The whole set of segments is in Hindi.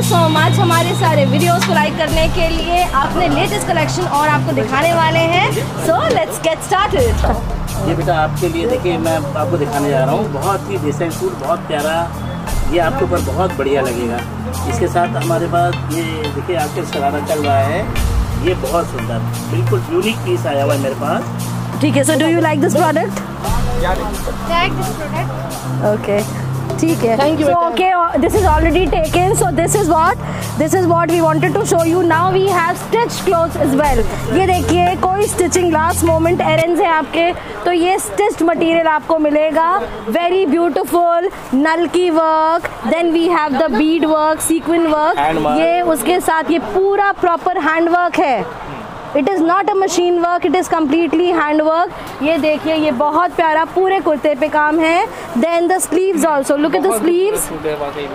यू सो मच हमारे सारे वीडियोस को लाइक करने के लिए। आपने लेटेस्ट कलेक्शन और आपको दिखाने वाले हैं, सो लेट्स गेट स्टार्टेड। ये बेटा आपके लिए देखिए मैं आपको दिखाने जा रहा हूँ, बहुत ही डिसेंट सूट, बहुत प्यारा, ये आपके ऊपर बहुत बढ़िया लगेगा। इसके साथ हमारे पास ये देखिए आपके शरारा चल रहा है, ये बहुत सुंदर बिल्कुल यूनिक पीस आया हुआ है मेरे पास। ठीक है, so do you like this product? Like this product, okay ठीक है, thank you. Okay, this is already taken, so this is what we wanted to show you. Now we have stitched clothes as well. ये देखिए, कोई स्टिचिंग लास्ट मोमेंट एरेंज है आपके, तो ये स्टिच्ड मटेरियल आपको मिलेगा। Very beautiful नलकी work, then we have the bead work, sequin work, ये उसके साथ ये पूरा प्रॉपर हैंड वर्क है। It is not a machine work, it is completely hand work. ये देखिए, ये बहुत प्यारा पूरे कुर्ते पे काम है। Then the sleeves also, look at the sleeves.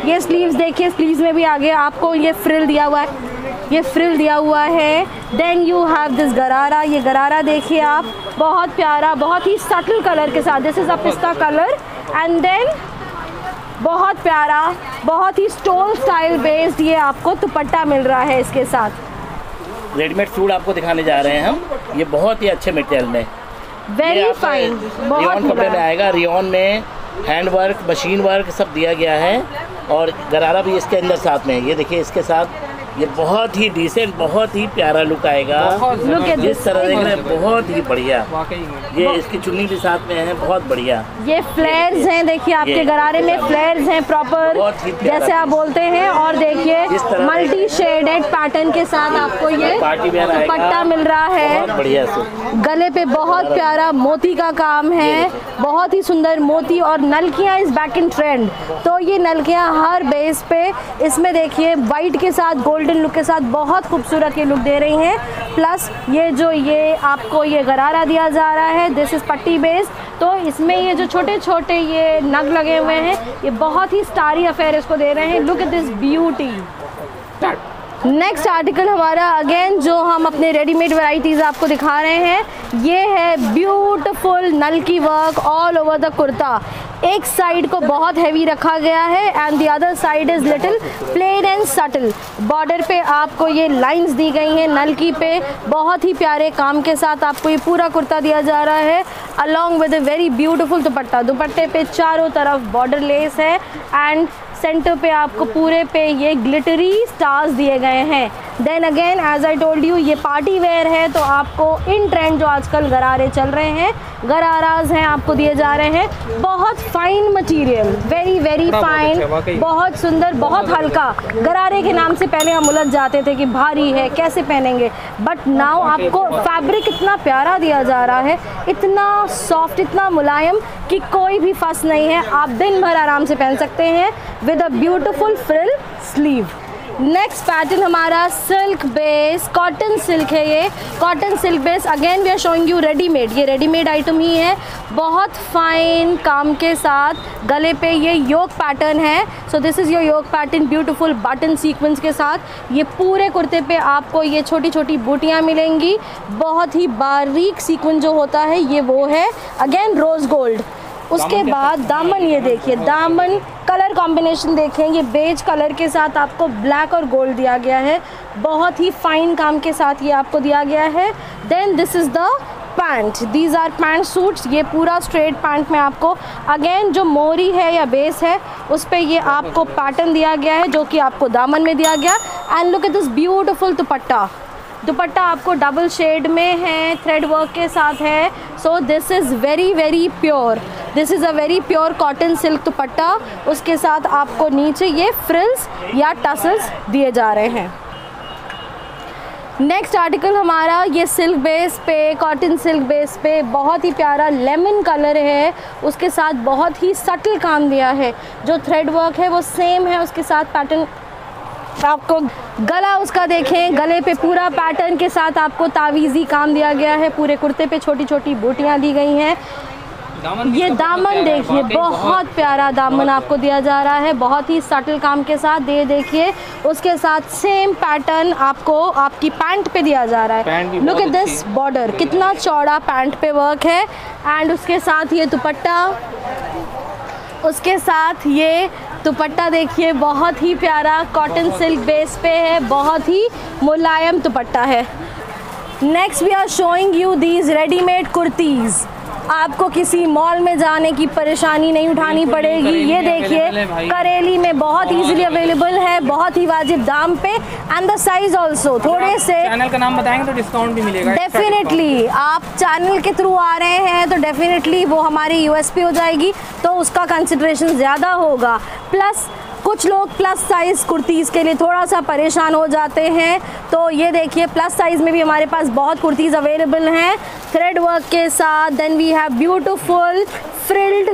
ये स्लीव्स देखिए, स्लीव्स में भी आगे आपको ये फ्रिल दिया हुआ है, ये फ्रिल दिया हुआ है। देन यू हैव दिस गरारा, ये गरारा देखिए आप, बहुत प्यारा, बहुत ही सटल कलर के साथ, दिस इज अ पिस्ता कलर। एंड देन बहुत प्यारा, बहुत ही स्टोल स्टाइल बेस्ड ये आपको दुपट्टा मिल रहा है इसके साथ। रेडीमेड सूट आपको दिखाने जा रहे हैं हम, ये बहुत ही अच्छे मटेरियल में, वेरी फाइन, रियॉन कपड़े में आएगा। रियॉन में हैंड वर्क, मशीन वर्क सब दिया गया है, और गरारा भी इसके अंदर साथ में। ये देखिए, इसके साथ ये बहुत ही डिसेंट, बहुत ही प्यारा लुक आएगा। जिस तरह देख रहे हैं, बहुत ही बढ़िया। ये इसकी चुन्नी भी साथ में है, बहुत बढ़िया। ये फ्लेयर्स हैं, देखिए आपके गरारे में फ्लेयर्स हैं प्रॉपर, जैसे आप बोलते हैं। और देखिए, मल्टी शेडेड पैटर्न के साथ आपको ये दुपट्टा मिल रहा है, बढ़िया से। गले पे बहुत प्यारा मोती का काम है, बहुत ही सुंदर मोती। और नलकियाँ इज बैक इन ट्रेंड, तो ये नलकियाँ हर बेस पे, इसमें देखिए वाइट के साथ, गोल्डन लुक के साथ बहुत खूबसूरत ये लुक दे रही हैं। प्लस ये जो ये आपको ये गरारा दिया जा रहा है, दिस इज पट्टी बेस्ड, तो इसमें ये जो छोटे छोटे ये नग लगे हुए हैं, ये बहुत ही स्टारी अफेयर इसको दे रहे हैं। Look at this beauty. Next article हमारा अगेन जो हम अपने रेडीमेड वैरायटीज़ आपको दिखा रहे हैं, ये है beautiful नलकी work all over the kurta. एक साइड को बहुत हैवी रखा गया है, and the other side is little plain and subtle. Border पे आपको ये लाइंस दी गई हैं नलकी पे, बहुत ही प्यारे काम के साथ आपको ये पूरा कुर्ता दिया जा रहा है, along with a very beautiful dupatta. दुपट्टे पे चारों तरफ बॉर्डर लेस है, एंड सेंटर पे आपको पूरे पे ये ग्लिटरी स्टार्स दिए गए हैं। Then again as I told you, ये पार्टी वेयर है, तो आपको इन ट्रेंड जो आजकल गरारे चल रहे हैं, गराराज हैं आपको दिए जा रहे हैं। बहुत fine material, very very fine, बहुत सुंदर, बहुत हल्का। गरारे के नाम से पहले हम उलझ जाते थे कि भारी है, कैसे पहनेंगे, बट नाउ आपको फैब्रिक इतना प्यारा दिया जा रहा है, इतना सॉफ्ट, इतना मुलायम कि कोई भी फंस नहीं है, आप दिन भर आराम से पहन सकते हैं, with a beautiful frill sleeve. Next pattern हमारा सिल्क बेस, कॉटन सिल्क है ये, cotton silk base. Again we are showing you readymade, ये रेडीमेड आइटम ही है, बहुत फाइन काम के साथ। गले पे ये योक पैटर्न है, so this is your yoke pattern, beautiful button sequence के साथ। ये पूरे कुर्ते पे आपको ये छोटी छोटी बूटियाँ मिलेंगी, बहुत ही बारीक सीक्वेंस जो होता है, ये वो है अगेन रोज़ गोल्ड। उसके बाद दामन, ये देखिए दामन कलर कॉम्बिनेशन देखें, ये बेज कलर के साथ आपको ब्लैक और गोल्ड दिया गया है, बहुत ही फाइन काम के साथ ये आपको दिया गया है। Then this is the pant, these are pant suits. ये पूरा स्ट्रेट पैंट में आपको अगेन जो मोरी है या बेस है, उस पर ये आपको पैटर्न दिया गया है, जो कि आपको दामन में दिया गया। And look at this beautiful dupatta, dupatta आपको डबल शेड में है, थ्रेड वर्क के साथ है, so this is very very pure, this is a very pure cotton silk dupatta. उसके साथ आपको नीचे ये फ्रिल्स या टसल्स दिए जा रहे हैं। नेक्स्ट आर्टिकल हमारा ये सिल्क बेस पे, कॉटन सिल्क बेस पे, बहुत ही प्यारा लेमन कलर है, उसके साथ बहुत ही सटल काम दिया है, जो थ्रेड वर्क है वो सेम है, उसके साथ पैटर्न आपको। गला उसका देखें, गले पे पूरा पैटर्न के साथ आपको तावीज़ी काम दिया गया है, पूरे कुर्ते पे छोटी छोटी बूटियाँ दी गई हैं। ये दामन देखिए, बहुत प्यारा दामन आपको दिया जा रहा है, बहुत ही सटल काम के साथ दे, देखिए उसके साथ सेम पैटर्न आपको आपकी पैंट पे दिया जा रहा है। लुक एट दिस बॉर्डर, कितना चौड़ा पैंट पे वर्क है, एंड उसके साथ ये दुपट्टा, उसके साथ ये दुपट्टा देखिए बहुत ही प्यारा कॉटन सिल्क बेस पे है, बहुत ही मुलायम दुपट्टा है। Next we are showing you these readymade kurtis, आपको किसी मॉल में जाने की परेशानी नहीं उठानी पड़ेगी। ये देखिए करेली में बहुत इजीली अवेलेबल है, बहुत ही वाजिब दाम पे एंड द साइज आल्सो। थोड़े से चैनल का नाम बताएंगे तो डिस्काउंट भी मिलेगा। डेफिनेटली आप चैनल के थ्रू आ रहे हैं तो डेफिनेटली वो हमारी यूएसपी हो जाएगी, तो उसका कंसिडरेशन ज़्यादा होगा। प्लस कुछ लोग प्लस साइज़ कुर्तीज़ के लिए थोड़ा सा परेशान हो जाते हैं, तो ये देखिए प्लस साइज़ में भी हमारे पास बहुत कुर्तीज़ अवेलेबल हैं थ्रेड वर्क के साथ। Then we have beautiful frilled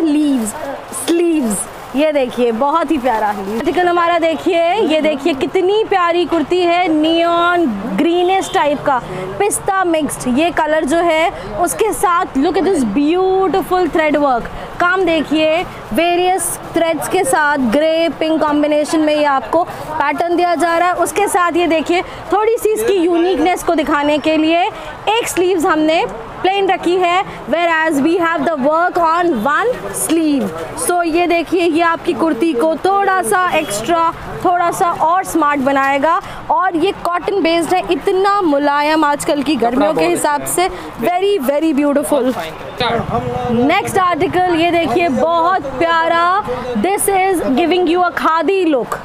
sleeves, ये देखिए बहुत ही प्यारा आर्टिकल हमारा। देखिए ये देखिए कितनी प्यारी कुर्ती है, नियॉन ग्रीनिश टाइप का पिस्ता मिक्स्ड ये कलर जो है उसके साथ। Look at this beautiful thread work काम देखिए, वेरियस थ्रेड्स के साथ ग्रे पिंक कॉम्बिनेशन में ये आपको पैटर्न दिया जा रहा है। उसके साथ ये देखिए थोड़ी सी इसकी यूनिकनेस को दिखाने के लिए एक स्लीव्स हमने प्लेन रखी है, where as we have the work on one sleeve. So ये देखिए ये आपकी कुर्ती को थोड़ा सा एक्स्ट्रा, थोड़ा सा और स्मार्ट बनाएगा। और ये कॉटन बेस्ड है, इतना मुलायम आजकल की गर्मियों के हिसाब से, very very beautiful. Next article ये देखिए बहुत प्यारा, this is giving you a khadi look.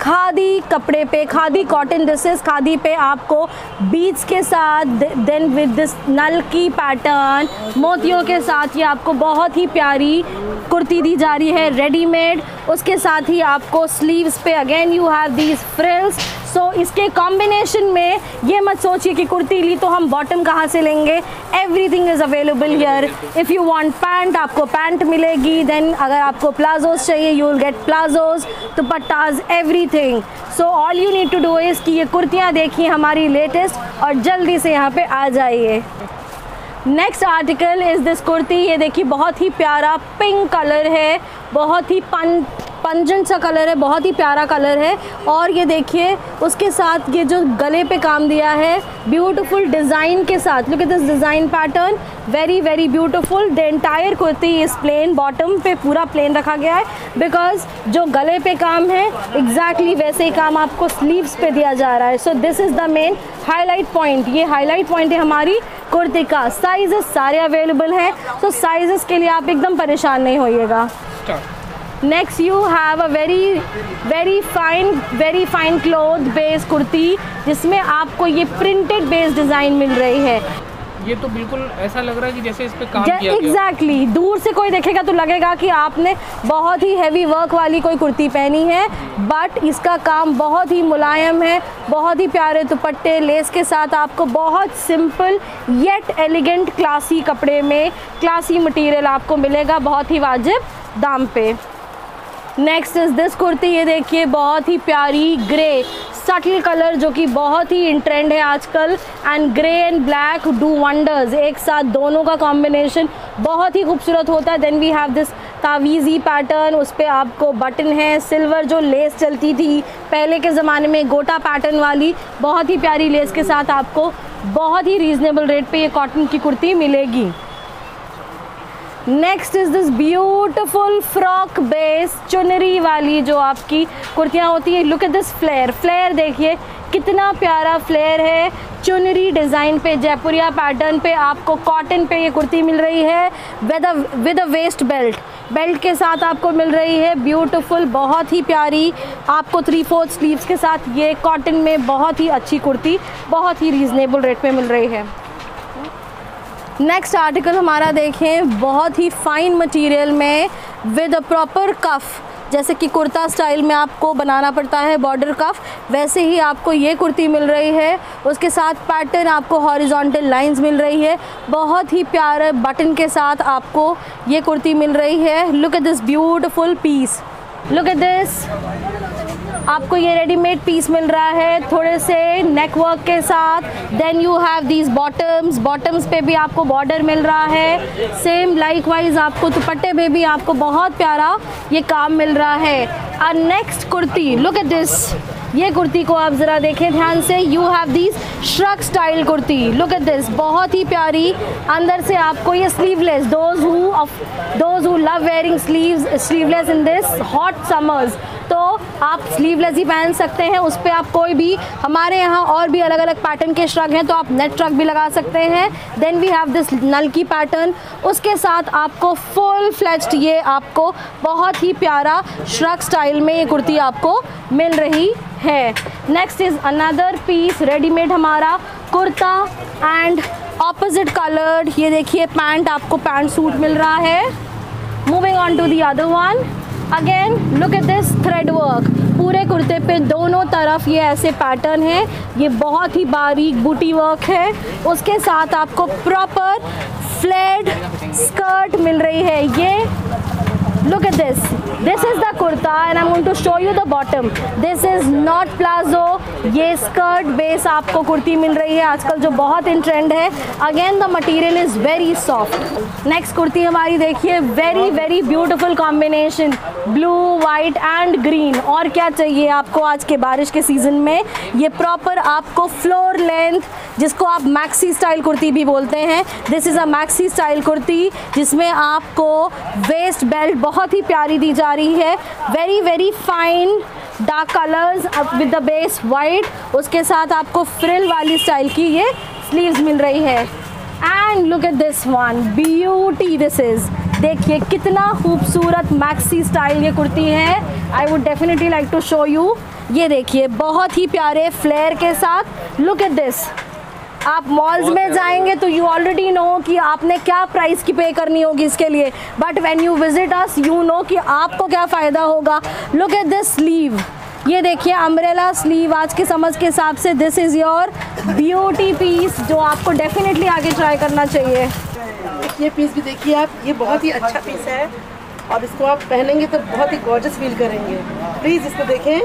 Khadi कपड़े पे, khadi cotton, this is khadi पे आपको बीट्स के साथ, देन विद दिस नल की पैटर्न मोतियों के साथ ये आपको बहुत ही प्यारी कुर्ती दी जा रही है रेडीमेड। उसके साथ ही आपको स्लीव्स पे again you have these frills. सो इसके कॉम्बिनेशन में ये मत सोचिए कि कुर्ती ली तो हम बॉटम कहाँ से लेंगे, everything is available here. If you want pant आपको पैंट मिलेगी, देन अगर आपको प्लाजोस चाहिए you will get palazzos, dupattas, everything. So all you need to do is कि ये कुर्तियाँ देखिए हमारी लेटेस्ट और जल्दी से यहाँ पर आ जाइए। Next article is this kurti, ये देखिए बहुत ही प्यारा पिंक कलर है, बहुत ही पंजेंट सा कलर है, बहुत ही प्यारा कलर है। और ये देखिए उसके साथ ये जो गले पे काम दिया है ब्यूटीफुल डिज़ाइन के साथ, look at this design pattern, very very beautiful. The entire kurti is plain, bottom पे पूरा प्लेन रखा गया है बिकॉज जो गले पे काम है एग्जैक्टली वैसे ही काम आपको स्लीव्स पे दिया जा रहा है। So this is the main highlight point, ये हाईलाइट पॉइंट है हमारी कुर्ती का। साइजेस सारे अवेलेबल हैं, तो साइजेस के लिए आप एकदम परेशान नहीं होइएगा। Next you have a very fine cloth base kurti, जिसमें आपको ये प्रिंटेड बेस डिज़ाइन मिल रही है। ये तो बिल्कुल ऐसा लग रहा है कि जैसे इस पे काम किया। एग्जैक्टली, दूर से कोई देखेगा तो लगेगा कि आपने बहुत ही हैवी वर्क वाली कोई कुर्ती पहनी है, बट इसका काम बहुत ही मुलायम है, बहुत ही प्यारे दुपट्टे लेस के साथ आपको बहुत सिंपल येट एलिगेंट क्लासी कपड़े में क्लासी मटेरियल आपको मिलेगा बहुत ही वाजिब दाम पे। नेक्स्ट इज़ दिस कुर्ती, ये देखिए बहुत ही प्यारी ग्रे सटल कलर जो कि बहुत ही इन ट्रेंड है आजकल, and grey and black do wonders, एक साथ दोनों का कॉम्बिनेशन बहुत ही खूबसूरत होता है। देन वी हैव दिस तावीज़ी पैटर्न, उस पर आपको बटन है, सिल्वर जो लेस चलती थी पहले के ज़माने में गोटा पैटर्न वाली, बहुत ही प्यारी लेस के साथ आपको बहुत ही रीज़नेबल रेट पे ये कॉटन की कुर्ती मिलेगी। Next is this beautiful frock base चुनरी वाली जो आपकी कुर्तियाँ होती है, look at this flare, flare देखिए कितना प्यारा फ्लेयर है, चुनरी डिज़ाइन पे जयपुरिया पैटर्न पे आपको कॉटन पे ये कुर्ती मिल रही है with a waist belt, belt के साथ आपको मिल रही है ब्यूटीफुल, बहुत ही प्यारी आपको 3/4 स्लीव्स के साथ ये कॉटन में बहुत ही अच्छी कुर्ती बहुत ही रीज़नेबल रेट पे मिल रही है। नेक्स्ट आर्टिकल हमारा देखें बहुत ही फाइन मटेरियल में विद अ प्रॉपर कफ, जैसे कि कुर्ता स्टाइल में आपको बनाना पड़ता है बॉर्डर कफ, वैसे ही आपको ये कुर्ती मिल रही है। उसके साथ पैटर्न आपको हॉरिजॉन्टल लाइंस मिल रही है, बहुत ही प्यारे बटन के साथ आपको ये कुर्ती मिल रही है। Look at this beautiful piece, look at this, आपको ये रेडीमेड पीस मिल रहा है थोड़े से नेक वर्क के साथ। Then you have these bottoms, bottoms पे भी आपको बॉर्डर मिल रहा है, सेम लाइकवाइज आपको दुपट्टे पे भी आपको बहुत प्यारा ये काम मिल रहा है। और next kurti look at this, ये कुर्ती को आप ज़रा देखें ध्यान से। You have this shrug style kurti, look at this, बहुत ही प्यारी। अंदर से आपको ये sleeveless, those who love wearing sleeveless in this hot summers, तो आप स्लीवलेस ही पहन सकते हैं। उस पर आप कोई भी, हमारे यहाँ और भी अलग अलग पैटर्न के श्रग हैं, तो आप नेट श्रग भी लगा सकते हैं। देन वी हैव दिस नलकी पैटर्न, उसके साथ आपको फुल फ्लेज्ड ये आपको बहुत ही प्यारा श्रग स्टाइल में ये कुर्ती आपको मिल रही है। Next is another piece readymade, हमारा कुर्ता एंड ऑपोजिट कलर्ड, ये देखिए पैंट, आपको पैंट सूट मिल रहा है। Moving on to the other one, again look at this thread work, पूरे कुर्ते पे दोनों तरफ ये ऐसे पैटर्न है, ये बहुत ही बारीक बूटी वर्क है। उसके साथ आपको प्रॉपर फ्लेड स्कर्ट मिल रही है। ये look at this is the kurta and I'm going to show you the bottom, this is not plazo, ye skirt base aapko kurti mil rahi hai aajkal jo bahut in trend hai, again the material is very soft। next kurti hamari dekhiye, very very beautiful combination, blue white and green, aur kya chahiye aapko aaj ke barish ke season mein। ye proper aapko floor length, जिसको आप मैक्सी स्टाइल कुर्ती भी बोलते हैं, this is a maxi style kurti जिसमें आपको वेस्ट बेल्ट बहुत ही प्यारी दी जा रही है। Very very fine dark colours with the base white, उसके साथ आपको फ्रिल वाली स्टाइल की ये स्लीव्स मिल रही है। And look at this one, beauty this is, देखिए कितना खूबसूरत मैक्सी स्टाइल ये कुर्ती है। I would definitely like to show you, ये देखिए बहुत ही प्यारे फ्लेयर के साथ। लुक एट दिस, आप मॉल्स में जाएंगे तो यू ऑलरेडी नो कि आपने क्या प्राइस की पे करनी होगी इसके लिए, but when you visit us you know कि आपको क्या फ़ायदा होगा। लुक एट दिस स्लीव, ये देखिए अम्ब्रेला स्लीव आज के समझ के हिसाब से, this is your beauty piece जो आपको डेफिनेटली आगे ट्राई करना चाहिए। ये पीस भी देखिए आप, ये बहुत ही अच्छा पीस है और इसको आप पहनेंगे तो बहुत ही गॉर्जियस फील करेंगे। प्लीज़ इसको देखें,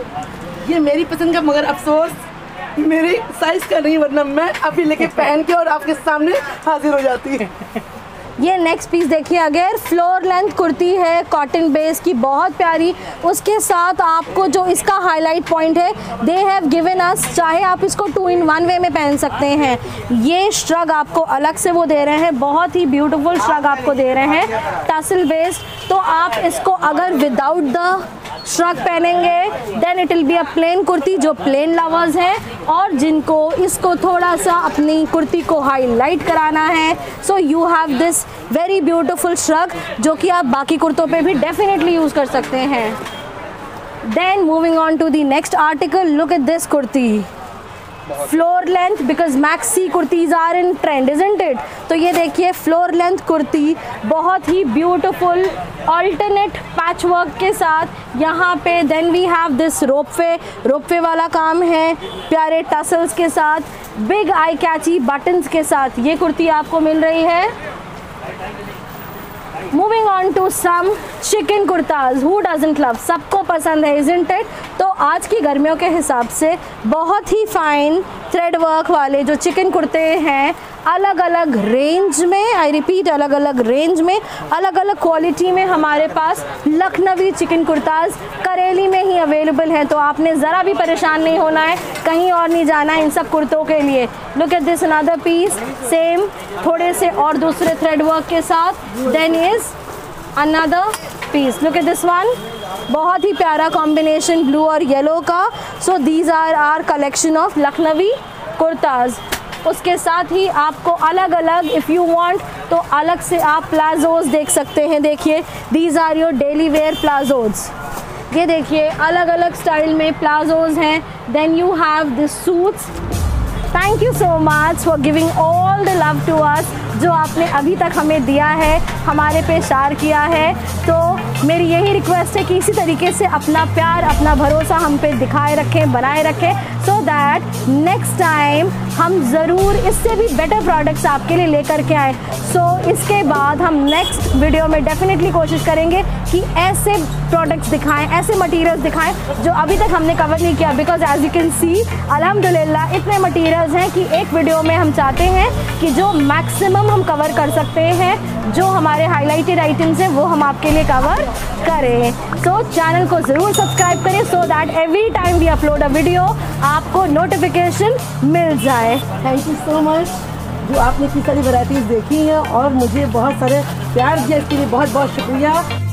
ये मेरी पसंद का, मगर अफसोस मेरी साइज का नहीं, वरना मैं अभी लेके पहन के और आपके सामने हाजिर हो जाती है। ये नेक्स्ट पीस देखिए, अगर फ्लोर लेंथ कुर्ती है कॉटन बेस की, बहुत प्यारी। उसके साथ आपको जो इसका हाईलाइट पॉइंट है, दे हैव गिवन अस, चाहे आप इसको 2 in 1 वे में पहन सकते हैं। ये श्रग आपको अलग से वो दे रहे हैं, बहुत ही ब्यूटीफुल श्रग आपको दे रहे हैं टसल बेस्ड, तो आप इसको अगर विदाउट द श्रग पहनेंगे then it will be a plain kurti, जो प्लेन लवर्स हैं और जिनको इसको थोड़ा सा अपनी कुर्ती को हाईलाइट कराना है, so you have this very beautiful shrug जो कि आप बाकी कुर्तों पे भी डेफिनेटली यूज़ कर सकते हैं। Then moving on to the next article, look at this kurti, floor length, because maxi kurtis are in trend isn't it, तो ये देखिए फ्लोर लेंथ कुर्ती, बहुत ही ब्यूटीफुल अल्टरनेट पैच वर्क के साथ यहाँ पे। Then we have this ropeway वाला काम है, प्यारे टसल्स के साथ, बिग आई कैची बटन्स के साथ ये कुर्ती आपको मिल रही है। Moving on to some chikan kurtas, who doesn't love, सबको पसंद है इजंट इट, तो आज की गर्मियों के हिसाब से बहुत ही फाइन थ्रेड वर्क वाले जो चिकन कुर्ते हैं, अलग अलग रेंज में, आई रिपीट अलग अलग रेंज में, अलग अलग क्वालिटी में हमारे पास लखनवी चिकन कुर्ताज करेली में ही अवेलेबल हैं, तो आपने ज़रा भी परेशान नहीं होना है, कहीं और नहीं जाना इन सब कुर्तों के लिए। Look at this another piece, same थोड़े से और दूसरे थ्रेड वर्क के साथ। Then is another piece, look at this one, बहुत ही प्यारा कॉम्बिनेशन ब्लू और येलो का। So these are our collection of Lucknowi kurtas. उसके साथ ही आपको अलग अलग, इफ़ यू वांट तो अलग से आप प्लाजोज देख सकते हैं। देखिए these are your daily wear palazzos, ये देखिए अलग अलग स्टाइल में प्लाजोज हैं। Then you have this suits. Thank you so much for giving all the love to us जो आपने अभी तक हमें दिया है, हमारे पे शार किया है, तो मेरी यही रिक्वेस्ट है कि इसी तरीके से अपना प्यार, अपना भरोसा हम पे दिखाए रखें, बनाए रखें, सो दैट नेक्स्ट टाइम हम ज़रूर इससे भी बेटर प्रोडक्ट्स आपके लिए लेकर के आएँ। सो इसके बाद हम नेक्स्ट वीडियो में डेफिनेटली कोशिश करेंगे कि ऐसे प्रोडक्ट्स दिखाएं, ऐसे मटेरियल्स दिखाएं जो अभी तक हमने कवर नहीं किया, because as you can see अल्हम्दुलिल्लाह इतने मटेरियल्स हैं कि एक वीडियो में हम चाहते हैं कि जो मैक्सिमम हम कवर कर सकते हैं, जो हमारे हाईलाइटेड आइटम्स हैं वो हम आपके लिए कवर करें। सो चैनल को जरूर सब्सक्राइब करें so that every time we upload a video आपको नोटिफिकेशन मिल जाए। थैंक यू सो मच जो आपने इतनी सारी वैरायटीज देखी हैं और मुझे बहुत सारे प्यार दिया इसके लिए बहुत बहुत शुक्रिया।